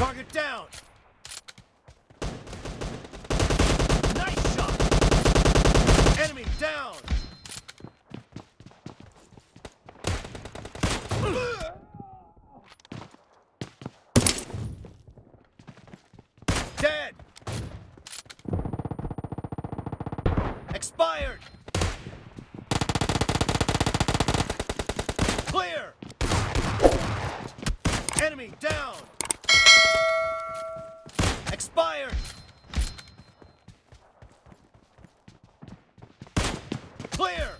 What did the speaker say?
Target down! Nice shot! Enemy down! Dead! Expired! Clear! Enemy down! Expired! Clear!